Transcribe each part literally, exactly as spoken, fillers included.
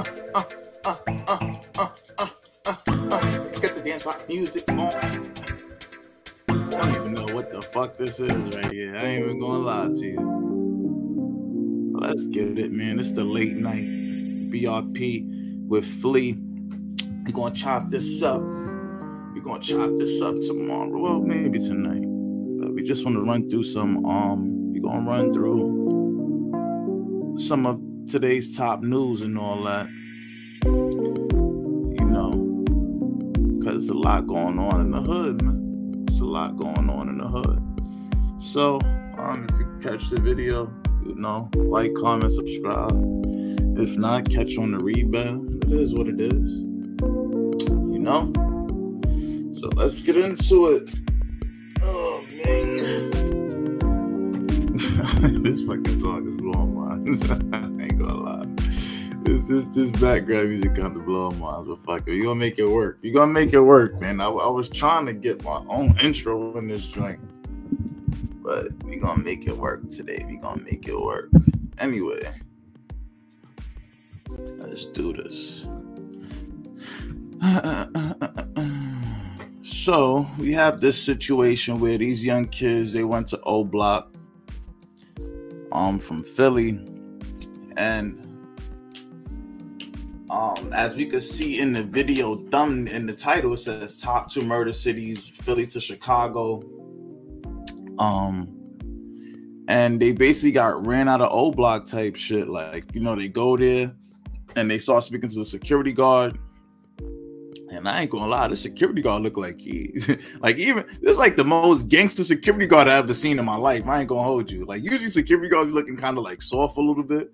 uh, uh, uh, uh, uh, uh, uh, uh. Get the dance rock music on. I don't even know what the fuck this is right here. I ain't even gonna lie to you. Let's get it, man. It's the late night B R P with Flea. We're gonna chop this up. We're gonna chop this up tomorrow. Well, maybe tonight. But we just want to run through some, um, we're gonna run through some of today's top news and all that, you know, because there's a lot going on in the hood, man. There's a lot going on in the hood. So, um, if you catch the video, you know, like, comment, subscribe. If not, catch on the rebound. It is what it is, you know. So let's get into it. Oh man, this fucking song is blowing my mind. This, this, this background music kind of blow my eyes, but fuck it. You're gonna make it work. You're gonna make it work, man. I, I was trying to get my own intro in this joint, but we're gonna make it work today. We're gonna make it work. Anyway, let's do this. So, we have this situation where these young kids, they went to O Block um, from Philly, and Um, as we could see in the video thumb in the title, it says top two murder cities, Philly to Chicago. Um, and they basically got ran out of O Block type shit. Like, you know, they go there and they start speaking to the security guard. And I ain't gonna lie, the security guard looked like he, like even, this is like the most gangster security guard I've ever seen in my life. I ain't gonna hold you. Like usually security guards be looking kind of like soft a little bit.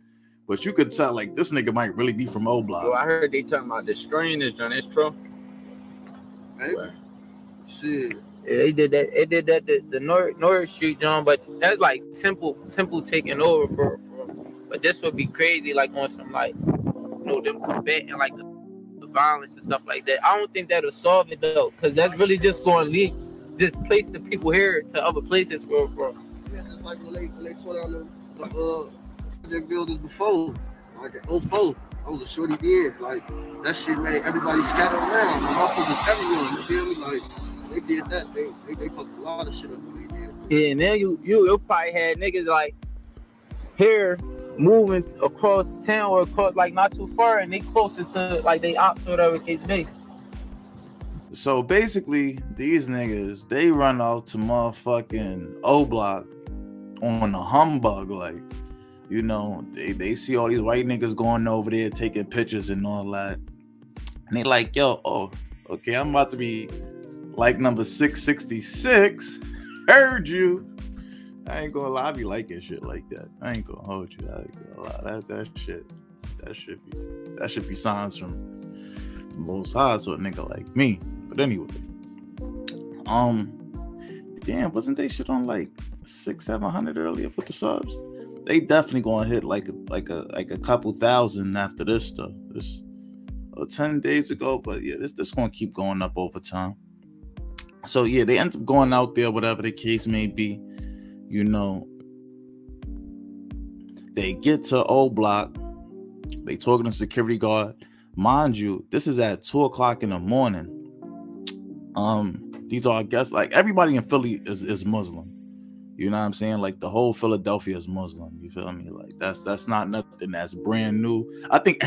But you could tell, like, this nigga might really be from O Block. Yo, I heard they talking about the screen is done. It's true. Maybe. Shit. Yeah, they did that. They did that. The, the North North Street, John. But that's like Temple, Temple taking over for, for. But this would be crazy, like on some like, you know, them combating like the, the violence and stuff like that. I don't think that'll solve it though, because that's really just going to lead, displace the people here to other places for. for. Yeah, just like when they when they tore down the like uh. builders before, like in oh four, I was a shorty there. Like that shit made everybody scatter around. My motherfuckers everywhere. You feel me? Like they did that. They they, they fucked a lot of shit up when they did. Yeah, and then you you you probably had niggas like here moving across town or across like not too far, and they closer to like they ops or whatever case may. So basically, these niggas they run out to motherfucking O Block on the humbug like. You know, they, they see all these white niggas going over there taking pictures and all that. And they like, yo, oh, okay, I'm about to be like number six sixty-six. Heard you. I ain't gonna lie, I be liking shit like that. I ain't gonna hold you. I ain't gonna lie. That that shit. That should be that should be signs from the most high to a nigga like me. But anyway. Um damn, wasn't they shit on like six, seven hundred earlier with the subs? They definitely gonna hit like like a like a couple thousand after this stuff. This oh, ten days ago, but yeah, this this gonna keep going up over time. So yeah, they end up going out there, whatever the case may be. You know, they get to O Block. They talking to security guard. Mind you, this is at two o'clock in the morning. Um, these are I guess like everybody in Philly is is Muslim. You know what I'm saying? Like the whole Philadelphia is Muslim. You feel me? Like that's that's not nothing that's brand new. I think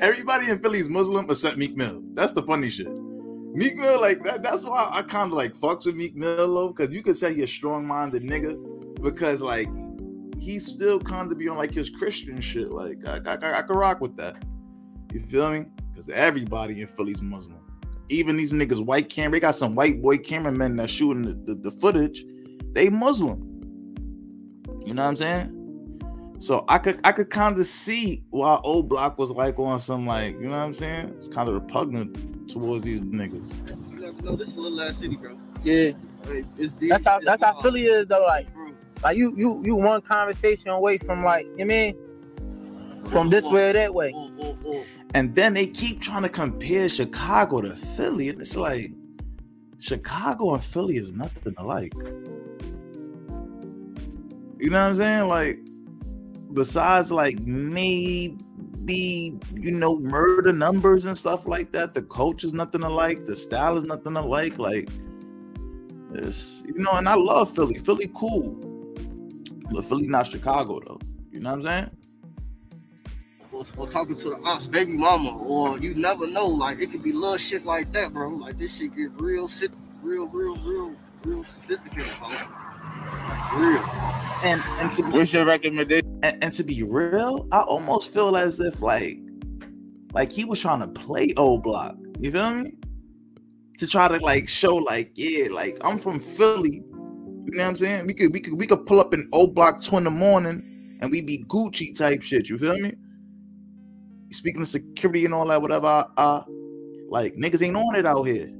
everybody in Philly is Muslim except Meek Mill. That's the funny shit. Meek Mill, like that, that's why I kind of like fucks with Meek Mill though, because you could say he's a strong-minded nigga, because like he's still kind of be on like his Christian shit. Like I I, I, I could rock with that. You feel me? Because everybody in Philly's Muslim. Even these niggas white camera. They got some white boy cameramen that's shooting the, the, the footage. They Muslim. You know what I'm saying? So I could I could kind of see why O Block was like on some like, you know what I'm saying? It's kind of repugnant towards these niggas. You never know, this is a little ass city, bro. Yeah. Like, it's deep, that's how it's that's wild. How Philly is though, like, like you you you one conversation away from like, you mean from this way or that way. And then they keep trying to compare Chicago to Philly, and it's like Chicago and Philly is nothing alike. You know what I'm saying? Like, besides like maybe be, you know, murder numbers and stuff like that. The coach is nothing alike. The style is nothing alike. Like, it's, you know, and I love Philly. Philly cool. But Philly not Chicago, though. You know what I'm saying? Or, or talking to the ops, baby mama, or you never know. Like, it could be little shit like that, bro. Like, this shit get real shit, real, real, real, real sophisticated, bro. Like, real. And, and to be, what's your recommendation? And, and to be real, I almost feel as if, like, like he was trying to play O Block. You feel me? To try to, like, show, like, yeah, like, I'm from Philly. You know what I'm saying? We could, we could, we could pull up in O Block two in the morning and we be Gucci type shit. You feel me? Speaking of security and all that, whatever, I, I, like, niggas ain't on it out here.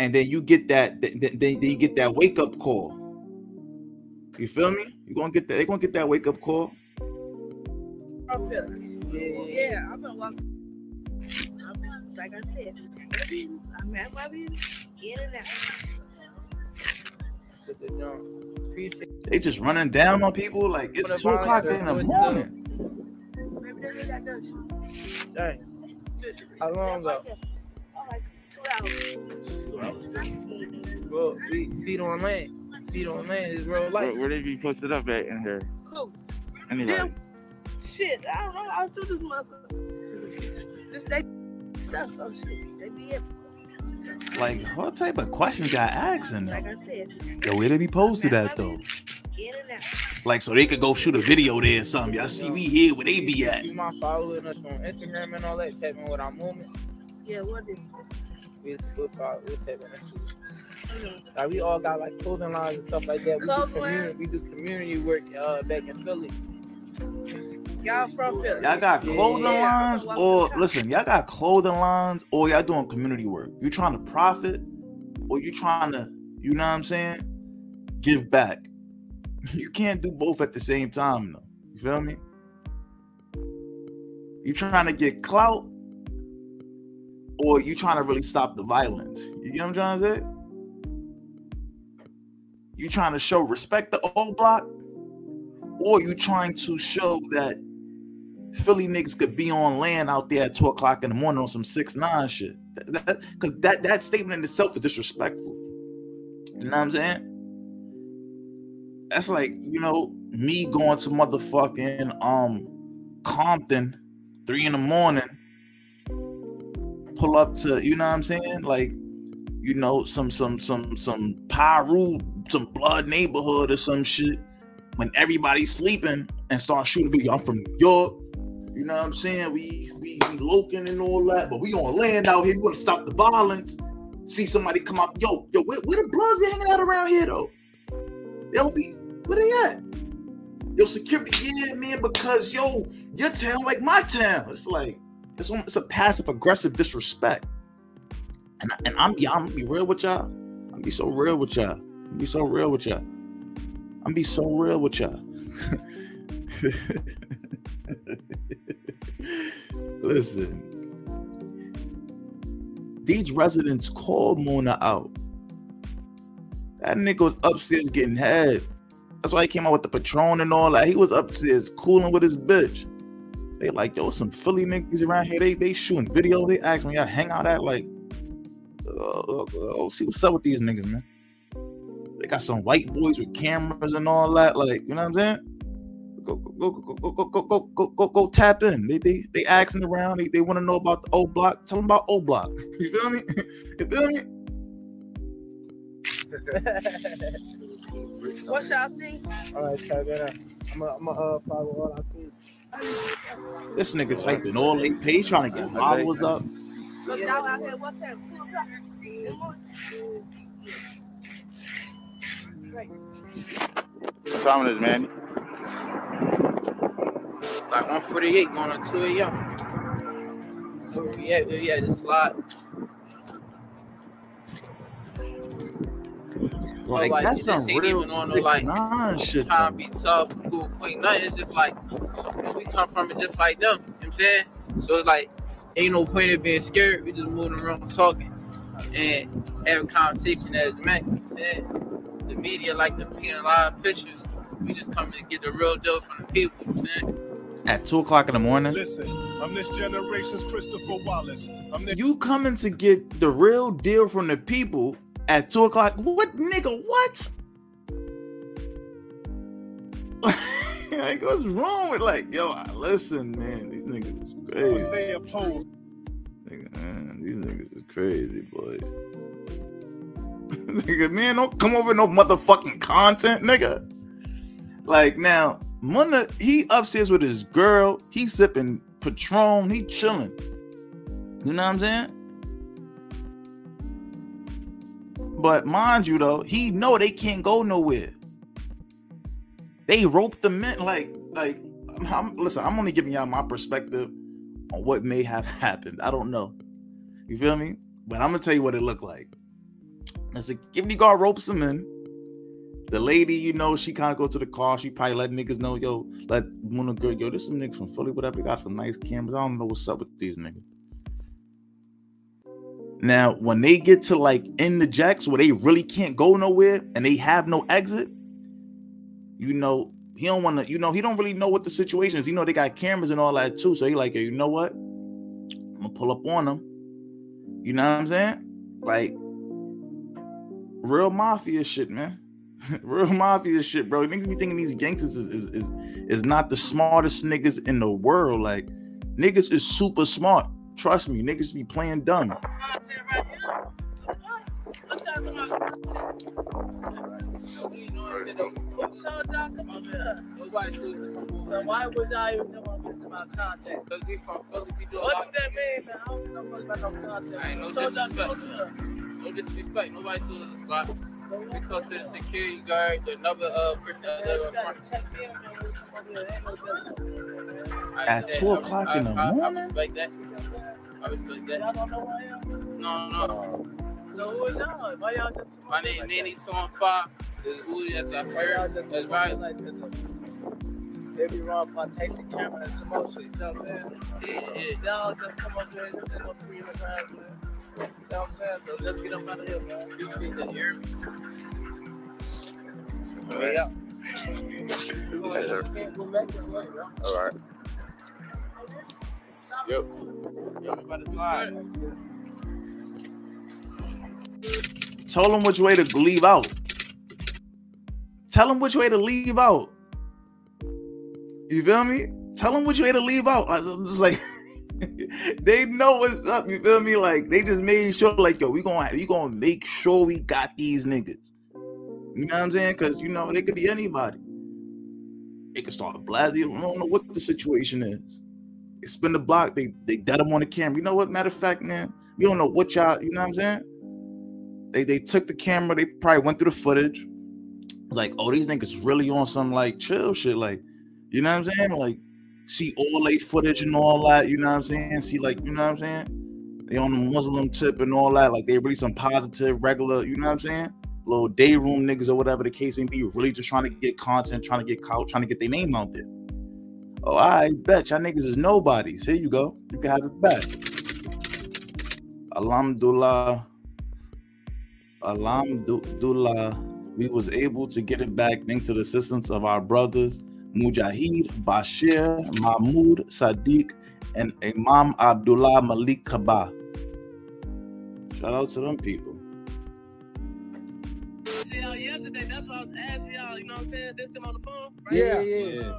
And then you get that, then, then you get that wake up call. You feel me? You gonna get that? They gonna get that wake up call. Oh, yeah, yeah, I'm gonna walk. I'm not, like I said, I'm at my business, in and out. They just running down on people like it's two o'clock in the morning. Dang. How long ago? Like two hours. Well, we feed on land. Feed on land is real life. Where, where they be posted up at in here? Who? Anybody? Shit, I don't know. I was through this motherfucker. This day stuff, so shit. They be everywhere. Like, what type of questions got asked in there? Like I said. Yo, where they be posted at, though? In and out. Like, so they could go shoot a video there or something. Y'all see we here where they be at. You mind following us on Instagram and all that, tapping with our movement? Yeah, what is it? We're tapping us. Like, we all got, like, clothing lines and stuff like that. We do community, we do community work uh, back in Philly. Y'all from Philly. Y'all got clothing yeah. lines or, listen, y'all got clothing lines or y'all doing community work. You trying to profit or you trying to, you know what I'm saying, give back. You can't do both at the same time, though. You feel me? You trying to get clout, or you trying to really stop the violence? You know what I'm trying to say? You trying to show respect to O Block, or you trying to show that Philly niggas could be on land out there at two o'clock in the morning on some six nine shit? Because that, that, that that statement in itself is disrespectful. You know what I'm saying? That's like, you know, me going to motherfucking um Compton three in the morning, pull up to, you know what I'm saying? Like, you know, some some some some Piru, some blood neighborhood or some shit when everybody's sleeping and start shooting. Dude, I'm from New York, you know what I'm saying? We we, we loking and all that, but we on land out here, we gonna stop the violence. See somebody come out, yo, yo, where, where the bloods be hanging out around here though? They'll be, where they at? Yo, security, yeah, man, because yo, your town like my town. It's like, it's, it's a passive aggressive disrespect. And, I, and I'm, yeah, I'm gonna be real with y'all. I'm gonna be so real with y'all. I'm gonna be so real with y'all. I'm gonna be so real with y'all. Listen. These residents called Munna out. That nigga was upstairs getting head. That's why he came out with the Patron and all that. He was upstairs cooling with his bitch. They like, yo, some Philly niggas around here. They they shooting video. They ask me, y'all hang out at like, oh, oh, see what's up with these niggas, man. They got some white boys with cameras and all that. Like, you know what I'm saying? Go go go go go go go go go go tap in. They they they asking around. They they want to know about the O Block. Tell them about O Block. You feel me? You feel me? What y'all think? All right, check it out. I'm gonna uh, follow all I think. This nigga's hyping all they pay, trying to get followers up. Look out out here, what's that? What time it is, man? It's like one forty-eight going on two A M. Where we at? Where we at? The slot. Like, like that's some real on the, like, nine shit. Trying to be tough, cool, quick, nothing. It's just like, you know, we come from it just like them. You know what I'm saying? So it's like, ain't no point of being scared. We just moving around talking and having conversation as men. You know what I'm saying? The media like to paint a lot of pictures. We just come to get the real deal from the people. You know what I'm saying? at two o'clock in the morning. Listen, I'm this generation's Christopher Wallace. I'm you coming to get the real deal from the people at two o'clock? What, nigga? What? Like, what's wrong with, like, yo? Listen, man, these niggas is crazy. They oppose. Nigga, man, these niggas is crazy, boy. Nigga, man, don't come over with no motherfucking content, nigga. Like, now, Munna, he upstairs with his girl. He sipping Patron. He chilling. You know what I'm saying? But mind you, though, he know they can't go nowhere. They roped them in. Like, like, I'm, I'm, listen, I'm only giving y'all my perspective on what may have happened. I don't know. You feel me? But I'm going to tell you what it looked like. The security guard ropes them in. The lady, you know, she kind of goes to the car. She probably let niggas know, yo, let Munna girl, yo, there's some niggas from Philly, whatever. They got some nice cameras. I don't know what's up with these niggas. Now, when they get to, like, in the jacks where they really can't go nowhere and they have no exit, you know, he don't want to, you know, he don't really know what the situation is. You know, they got cameras and all that, too. So he like, hey, you know what? I'm going to pull up on them. You know what I'm saying? Like, real mafia shit, man. Real mafia shit, bro. Niggas be thinking these gangsters is, is is is not the smartest niggas in the world. Like, niggas is super smart. Trust me, niggas be playing dumb. So why would I even get to my content? What do that mean, man? I don't know about no content. I ain't no disrespect. No disrespect, nobody told us to slap. We talked to the security guard, the number of person that was in front. At two o'clock in the morning? I respect that. I respect that. Y'all don't know who I am? No, no. So who is y'all? Why y'all just come on? My name is Manny two one five. This is who that's at first. That's right. They be wrong by taking camera and some more shit, y'all, man. Yeah, yeah. Y'all just come up there and just go free in the ground, man. You know what I'm saying? So let's get up out of here, man. You can get the ear. All right. Yeah. Yes, sir. All right. Yep. Yo, we about to fly. Tell them which way to leave out. Tell them which way to leave out. You feel me? Tell them which way to leave out. I'm just like... They know what's up, you feel me? Like, they just made sure, like, yo, we gonna we gonna make sure we got these niggas. You know what I'm saying? Because, you know, they could be anybody. They could start a blast. They don't know what the situation is. They spin the block. They they dead them on the camera. You know what? Matter of fact, man, we don't know what y'all. You know what I'm saying? They they took the camera. They probably went through the footage. Like, oh, these niggas really on some, like, chill shit. Like, you know what I'm saying? Like. See all late footage and all that, you know what I'm saying? See, like, you know what I'm saying? They on the Muslim tip and all that. Like, they really some positive, regular, you know what I'm saying? Little day room niggas or whatever the case may be, really just trying to get content, trying to get clout, trying to get their name out there. Oh, I bet y'all niggas is nobodies. Here you go. You can have it back. Alhamdulillah. Alhamdulillah. We was able to get it back thanks to the assistance of our brothers, Mujahid, Bashir, Mahmoud Sadiq, and Imam Abdullah Malik Kaba. Shout out to them people. Yeah, yesterday, that's why I was asking y'all, you know what I'm saying? This them on the phone, right? Yeah, yeah.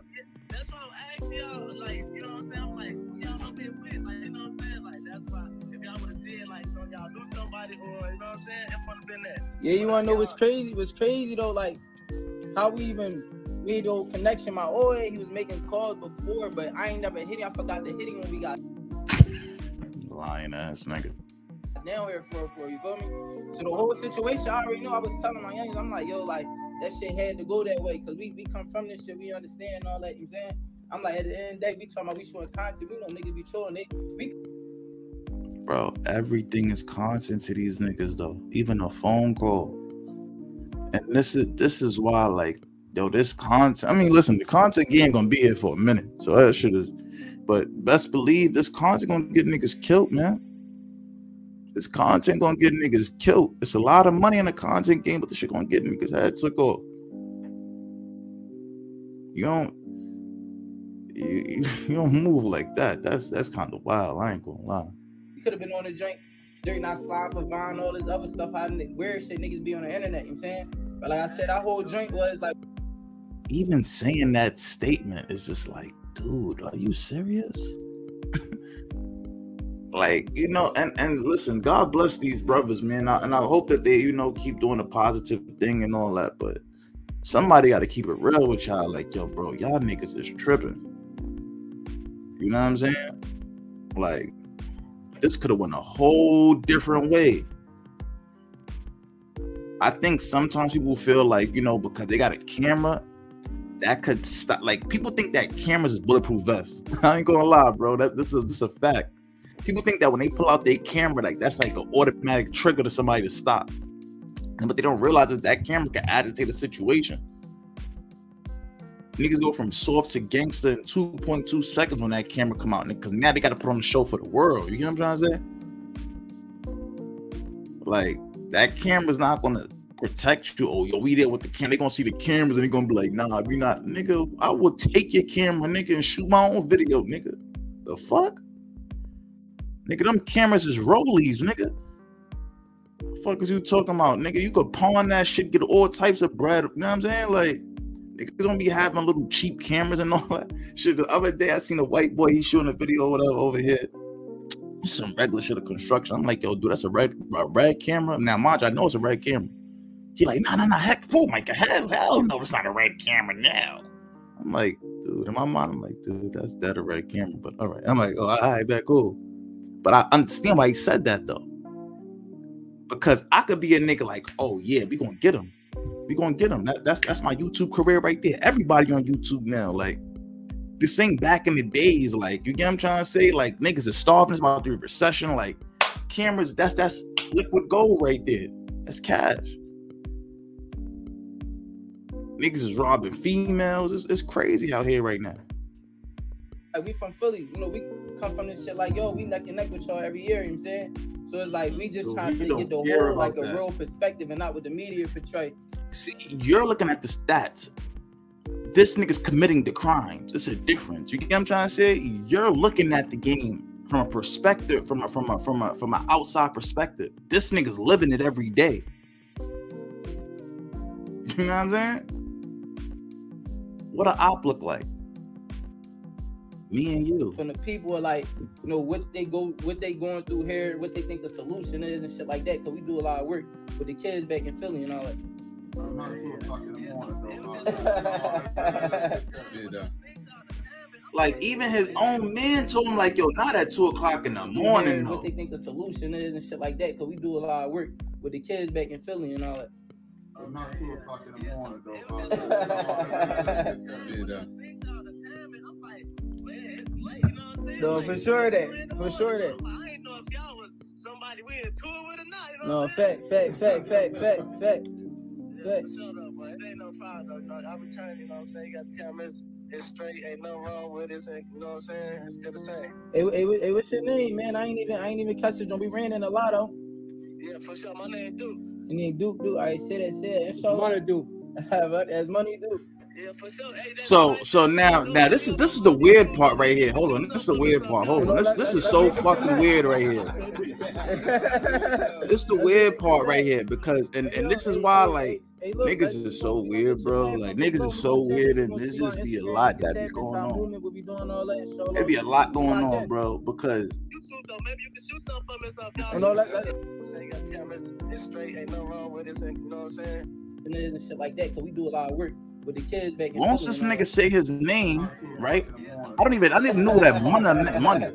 That's why I was asking y'all, like, you know what I'm saying? I'm like, who y'all don't been with? Like, you know what I'm saying? Like, that's why if y'all would have seen, like, so y'all knew somebody or, you know what I'm saying? It would have been that. Yeah, you want to know what's crazy? What's crazy, though, like, how we even... We had old connection, my old head, he was making calls before, but I ain't never hitting. I forgot to hit him when we got lying ass nigga. Now here for for you feel me? So the whole situation, I already know. I was telling my youngins, I'm like, yo, like that shit had to go that way because we we come from this shit, we understand all that. You know what I'm saying? I'm like, at the end of the day, we talking about we showing content. We know niggas be showing it. We bro, everything is content to these niggas though, even a phone call. And this is this is why like. Yo, this content, I mean, listen, the content game gonna be here for a minute, so that shit is, but best believe this content gonna get niggas killed, man. This content gonna get niggas killed. It's a lot of money in the content game, but the shit gonna get niggas head took off. You don't, you, you don't move like that. That's that's kind of wild. I ain't gonna lie. You could have been on a joint, Dirk Not Slide for Vine, all this other stuff. How weird shit niggas be on the internet. You know what I'm saying? But like I said, our whole joint was like. Even saying that statement is just like, dude, are you serious? Like, you know, and and listen, God bless these brothers, man. I, and I hope that they, you know, keep doing a positive thing and all that. But somebody got to keep it real with y'all. Like, yo, bro, y'all niggas is tripping. You know what I'm saying? Like, this could have went a whole different way. I think sometimes people feel like, you know, because they got a camera, that could stop. Like, people think that cameras is bulletproof vests. I ain't gonna lie, bro. That this is this is a fact. People think that when they pull out their camera, like that's like an automatic trigger to somebody to stop. But they don't realize that that camera can agitate a situation. Niggas go from soft to gangster in two point two seconds when that camera come out, because now they got to put on the show for the world. You get what I'm trying to say? Like, that camera's not gonna protect you. Oh, yo, we there with the camera. They gonna see the cameras and they gonna be like, nah, we not, nigga. I will take your camera, nigga, and shoot my own video, nigga. The fuck? Nigga, them cameras is rollies, nigga. The fuck is you talking about, nigga? You could pawn that shit, get all types of bread. You know what I'm saying? Like, niggas don't be having little cheap cameras and all that shit. The other day, I seen a white boy, he shooting a video or whatever over here. Some regular shit of construction. I'm like, yo, dude, that's a red, a red camera. Now, mind you, I know it's a red camera. He like, nah, nah, nah, heck, oh my God, hell, hell no, it's not a red camera now. I'm like, dude, in my mind, I'm like, dude, that's that a red camera, but all right. I'm like, oh, all right, that cool. But I understand why he said that, though. Because I could be a nigga like, oh, yeah, we going to get him. We going to get him. That, that's that's my YouTube career right there. Everybody on YouTube now, like, this thing back in the days, like, you get what I'm trying to say? Like, niggas are starving. It's about to be a recession. Like, cameras, that's, that's liquid gold right there. That's cash. Niggas is robbing females. It's, it's crazy out here right now. Like, we from Philly. You know, we come from this shit like, yo, we neck and neck with y'all every year, you know what I'm saying? So it's like, we just dude, trying to get the whole, like, that. a real perspective and not with the media portray. See, you're looking at the stats. This nigga's committing the crimes. It's a difference. You get what I'm trying to say? You're looking at the game from a perspective, from a, from a, from a, from an outside perspective. This nigga's living it every day. You know what I'm saying? What a op look like? Me and you. From the people are like, you know, what they go, what they going through here, what they think the solution is and shit like that. Cause we do a lot of work with the kids back in Philly and all that. I'm not two o'clock in the morning, bro. Like, even his own man told him, like, yo, not at two o'clock in the morning. What they think the solution is and shit like that. Cause we do a lot of work with the kids back in Philly and all that. I'm not two o'clock in the morning, bro. No, for sure that. For sure that. I ain't know if y'all was somebody we in tour with or not. No, fact, fact, fact, fact, fact, fact. Fact. It ain't no problem, though. I'll be trying, you know what I'm saying? You got the cameras. It's straight. Ain't nothing wrong with it. You know what I'm saying? It's still the same. Hey, what's your name, man? I ain't even I ain't even catch it. Don't be ran in a lotto. Yeah, for sure. My name Duke. Your name Duke, Duke. All right, say that, say that. It's money Duke. As money Duke. Yeah, for sure. Hey, so so now now this is this is the weird part right here. Hold on, this is the weird part. Hold on, this this is so fucking weird right here. This is the weird part right here because and and this is why like niggas is so weird, bro. Like niggas is so weird and there's just be a lot that be going on. There be a lot going on, bro, because. Maybe you can shoot something from yourself, y'all. No, like that. It's straight. Ain't nothing wrong with it. You know what I'm saying? And then shit like that. Cause we do a lot of work. With the kids back in once this nigga say his name, right? Yeah. I don't even, I didn't know that Munna money,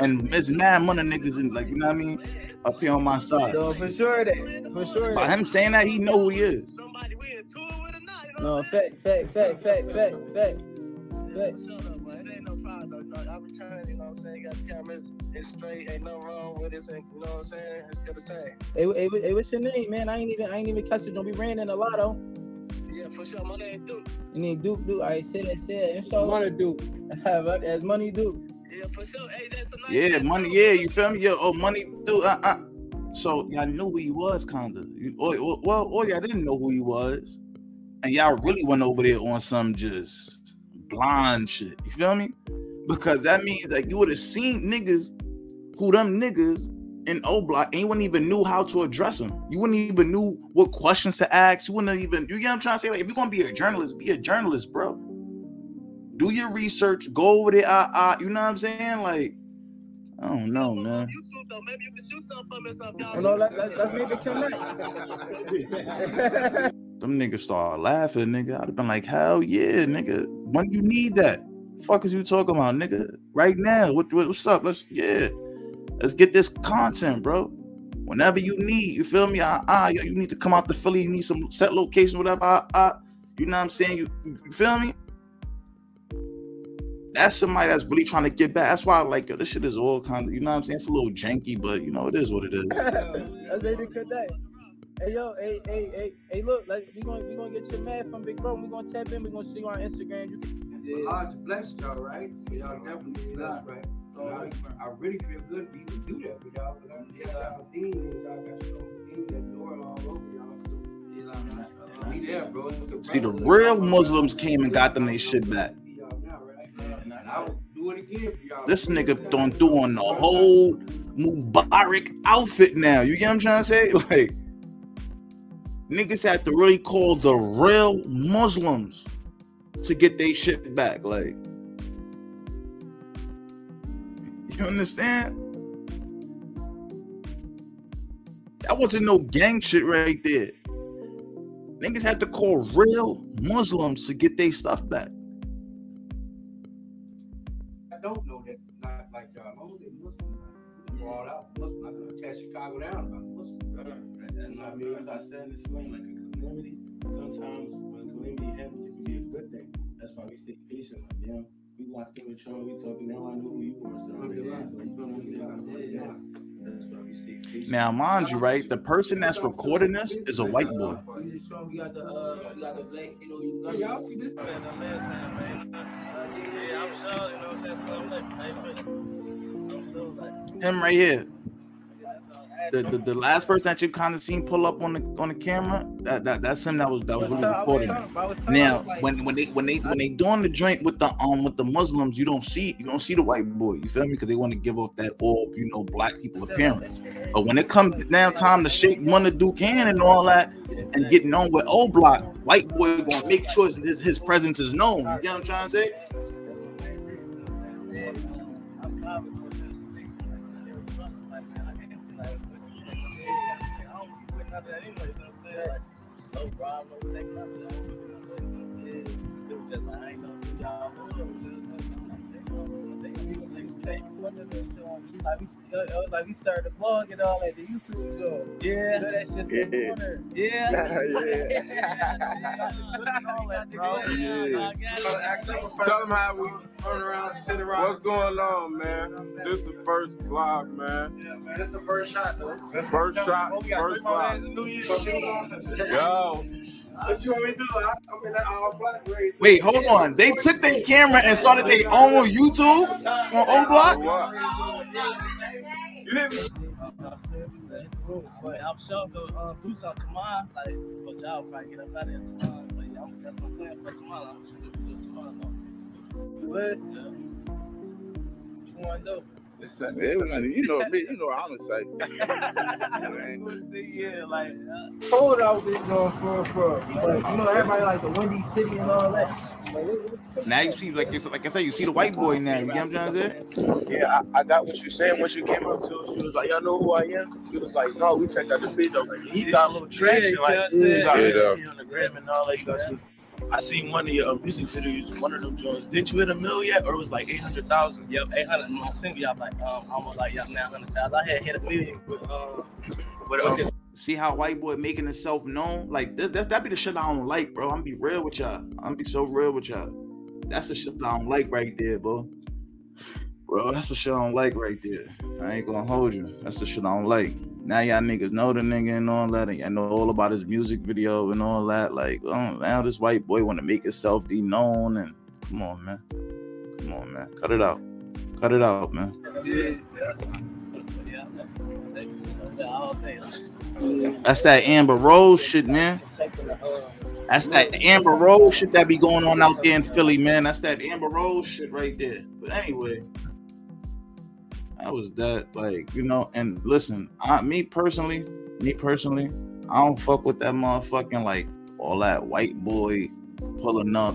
and it's mad Munna niggas in, like, you know what I mean, up here on my side. So for sure that, for sure. By that. Him saying that, he know who he is. Somebody we in tour with or not? No, fact, fact, fact, fact, fact, fact, fact. It ain't no problem though. I return, you know what I'm saying? Got the cameras, it's straight, ain't no wrong with it. You know what I'm saying? It's still the same. Hey, hey, what's your name, man? I ain't even, I ain't even catch it. Don't be ran in a lotto. Yeah, for sure. My name Duke. Your name Duke, Duke. I said that, said that. It's so money Duke. That's money Duke. Yeah, for sure. Hey, that's the nice yeah, money. Yeah, you feel me? Yeah, oh, money Duke. Uh, uh. So y'all knew who he was, kinda. Well, well, y'all didn't know who he was, and y'all really went over there on some just blind shit. You feel me? Because that means like you would have seen niggas who them niggas in O Block, and you wouldn't even knew how to address them. You wouldn't even knew what questions to ask. You wouldn't even, you get what I'm trying to say? Like, if you're gonna be a journalist, be a journalist, bro. Do your research, go over there, uh, uh, you know what I'm saying? Like, I don't know, man. Maybe you can shoot something from us. No, let's, let's make it connect. Them niggas started laughing, nigga. I'd have been like, hell yeah, nigga. When you need that? Fuck is you talking about, nigga? Right now, what, what what's up? Let's, yeah. Let's get this content, bro. Whenever you need, you feel me? Uh, uh, you need to come out to Philly. You need some set location, whatever. Uh, uh, you know what I'm saying? You, you feel me? That's somebody that's really trying to get back. That's why I like, yo, this shit is all kind of, you know what I'm saying? It's a little janky, but you know, it is what it is. That's really good day. Hey, yo, hey, hey, hey, hey, look, like, we gonna, we gonna get your mad from Big Bro. We're gonna tap in. We're gonna see you on Instagram. You can... yeah. Well, God's blessed y'all, right? Y'all definitely blessed, right? I, I really feel good to even do that for y'all, because I see that type of thing, and y'all got your own thing, that door all over y'all. So, you know, I'm not, I'm not, be there, bro. See, the real Muslims came and got them their shit back. This nigga don't do on the whole Mubarak outfit now. You get what I'm trying to say? Like, niggas have to really call the real Muslims to get their shit back. Like, you understand? That wasn't no gang shit right there. Niggas had to call real Muslims to get their stuff back. I don't know that's not like y'all. I'm only Muslim. I'm brought out Muslim. I'm gonna tear Chicago down about Muslim. That's not me. Because I stand in sling like a calamity. Sometimes when calamity happens, it can be a good thing. That's why we stay patient. Like, damn. We locked in with Trump, we talking, now I know who you are. Now, mind you, right, the person that's recording us is a white boy. Him right here. The, the the last person that you kind of seen pull up on the on the camera, that, that that's him that was that was really recording. Now when when they when they when they doing the joint with the um with the Muslims, you don't see you don't see the white boy. You feel me? Because they want to give off that all you know black people appearance. But when it comes down time to shake Munna Duke and all that and getting on with O Block, white boy gonna make sure his his presence is known. You know what I'm trying to say? Like we, like we started the vlog and all, like the YouTube show. Yeah, that shit's in the corner. Yeah, yeah. Tell them how we turn around, sit around. What's going on, man? This is the first vlog, man. Yeah, man. This is the first shot, though. First shot, first vlog. Yo. What you want me to do? I'm in that all black race. Wait, hold on. They took their camera and started their own YouTube on O Block? You hear me? I'm sure they'll do something tomorrow. Like, but y'all probably get up out of here tomorrow. But yeah, that's what I'm planning for tomorrow. I'm sure they'll do tomorrow. What? What you want to do? You know me, you know I'm excited. Hold out this door for for you know everybody like the Windy City and all that. Now you see like it's like I said, you see the white boy now, you get what I'm trying to say? Yeah, I, I got what you saying when you came up to us. She was like, y'all know who I am? She was like, no, we checked out the video. Like, he got a little traction, like he got on the gram and all that. You got some. I seen one of your music videos, one of them joints. Didn't you hit a mill yet, or it was like eight hundred thousand? Yep, eight hundred. My single, y'all like, um, I was like, y'all nine hundred thousand. I had hit a million with, um, with um. See how white boy making himself known? Like this, that's that be the shit I don't like, bro. I'm be real with y'all. I'm be so real with y'all. That's the shit I don't like right there, bro. Bro, that's the shit I don't like right there. I ain't gonna hold you. That's the shit I don't like. Now y'all niggas know the nigga and all that, and y'all know all about his music video and all that. Like, oh, now this white boy want to make himself be known, and come on, man, come on, man, cut it out, cut it out, man. That's that Amber Rose shit, man. That's that Amber Rose shit that be going on out there in Philly, man. That's that Amber Rose shit right there. But anyway, that was that, like, you know. And listen, I, me personally, me personally, I don't fuck with that motherfucking, like, all that white boy pulling up,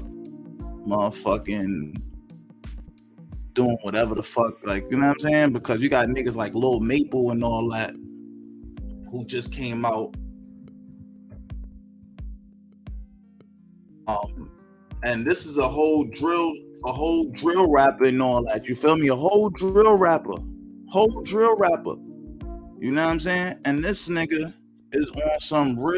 motherfucking doing whatever the fuck, like, you know what I'm saying? Because you got niggas like Lil' Maple and all that, who just came out. Um, and this is a whole drill, a whole drill rapper and all that. You feel me? A whole drill rapper, whole drill rapper. You know what I'm saying? And this nigga is on some real